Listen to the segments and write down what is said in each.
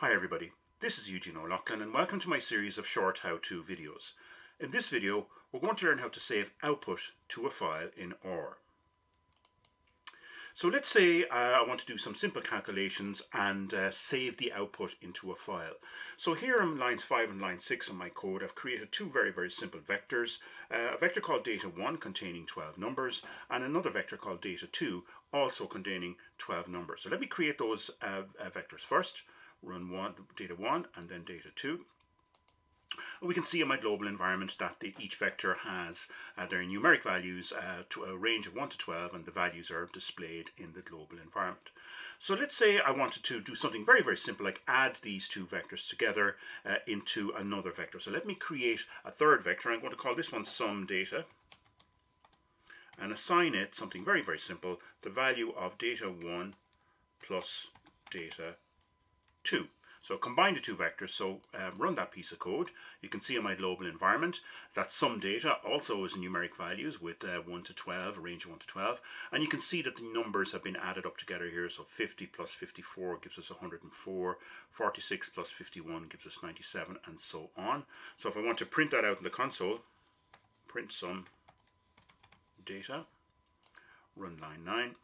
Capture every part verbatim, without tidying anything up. Hi everybody, this is Eugene O'Loughlin and welcome to my series of short how-to videos. In this video we're going to learn how to save output to a file in R. So let's say uh, I want to do some simple calculations and uh, save the output into a file. So here on lines five and line six in my code I've created two very very simple vectors. Uh, a vector called data one containing twelve numbers and another vector called data two also containing twelve numbers. So let me create those uh, uh, vectors first. Run one, data one and then data two. And we can see in my global environment that the, each vector has uh, their numeric values uh, to a range of one to twelve and the values are displayed in the global environment. So let's say I wanted to do something very, very simple like add these two vectors together uh, into another vector. So let me create a third vector. I'm going to call this one sum data and assign it something very, very simple, the value of data one plus data two. So combine the two vectors, so um, run that piece of code. You can see in my global environment that sum data also is numeric values with uh, one to twelve, a range of one to twelve. And you can see that the numbers have been added up together here. So fifty plus fifty-four gives us one hundred and four, forty-six plus fifty-one gives us ninety-seven, and so on. So if I want to print that out in the console, print sum data, run line nine,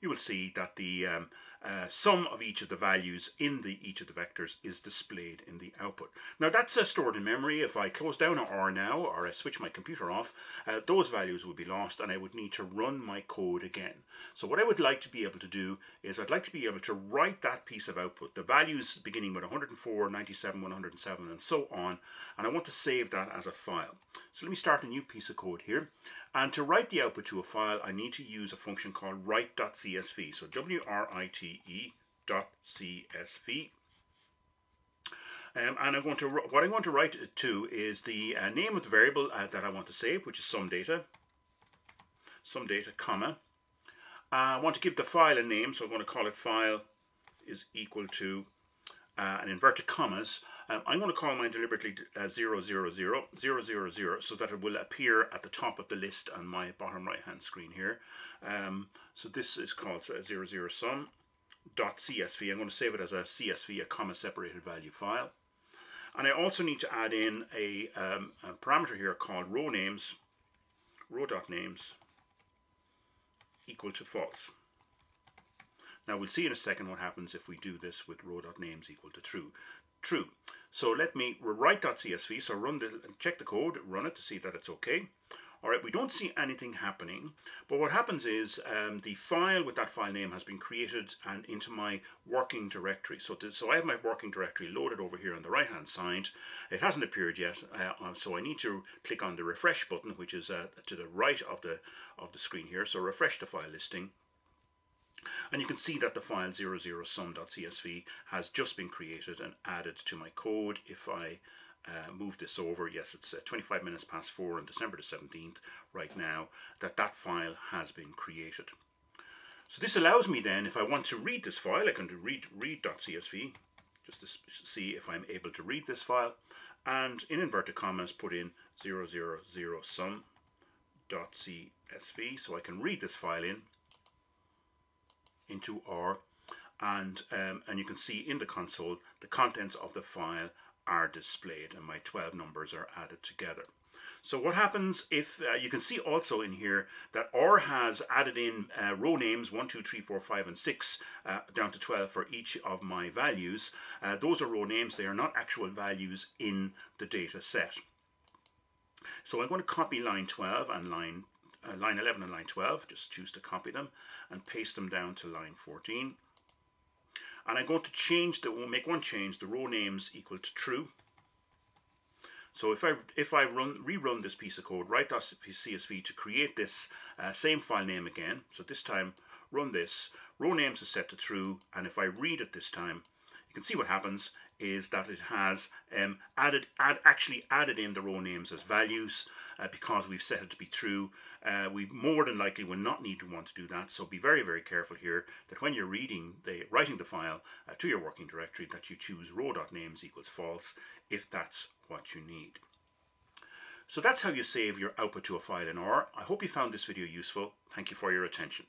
you will see that the um, Uh, sum of each of the values in the each of the vectors is displayed in the output. Now that's uh, stored in memory. If I close down R now or I switch my computer off, uh, those values would be lost and I would need to run my code again. So what I would like to be able to do is I'd like to be able to write that piece of output, the values beginning with one hundred and four, ninety-seven, one hundred and seven and so on, and I want to save that as a file. So let me start a new piece of code here. And to write the output to a file, I need to use a function called write dot C S V. So W R I T E dot C S V. Um, and I'm going to, what I'm going to write it to is the uh, name of the variable uh, that I want to save, which is sum data, sum data, comma. Uh, I want to give the file a name, so I'm going to call it file is equal to, uh, and inverted commas, Um, I'm going to call mine deliberately uh, zero zero zero zero zero zero so that it will appear at the top of the list on my bottom right hand screen here. Um, so this is called uh, zero zero sum dot C S V. I'm going to save it as a C S V, a comma separated value file. And I also need to add in a, um, a parameter here called row.names, row.names equal to false. Now we'll see in a second what happens if we do this with row.names equal to true. True. So let me write dot C S V. So run the check the code, run it to see that it's okay. All right, we don't see anything happening, but what happens is um, the file with that file name has been created and into my working directory. So, to, so I have my working directory loaded over here on the right hand side. It hasn't appeared yet, uh, so I need to click on the refresh button, which is uh, to the right of the of the screen here. So refresh the file listing. And you can see that the file zero zero sum dot C S V has just been created and added to my code. If I uh, move this over, yes, it's uh, twenty-five minutes past four on December the seventeenth right now, that that file has been created. So this allows me then, if I want to read this file, I can do read, read.csv, just to see if I'm able to read this file, and in inverted commas put in zero zero zero sum dot C S V, so I can read this file in into R, and um, and you can see in the console the contents of the file are displayed and my twelve numbers are added together. So what happens if uh, you can see also in here that R has added in uh, row names one, two, three, four, five and six uh, down to twelve for each of my values. Uh, those are row names, they are not actual values in the data set. So I'm going to copy line twelve and line Uh, line eleven and line twelve, just choose to copy them and paste them down to line fourteen. And I'm going to change the, we'll make one change, the row names equal to true. So if I if I run rerun this piece of code, write dot C S V to create this uh, same file name again. So this time run this, row names is set to true, and if I read it this time, you can see what happens is that it has um, added, add, actually added in the row names as values uh, because we've set it to be true. Uh, we more than likely will not need to want to do that, so be very, very careful here that when you're reading the writing the file uh, to your working directory that you choose row.names equals false if that's what you need. So that's how you save your output to a file in R. I hope you found this video useful. Thank you for your attention.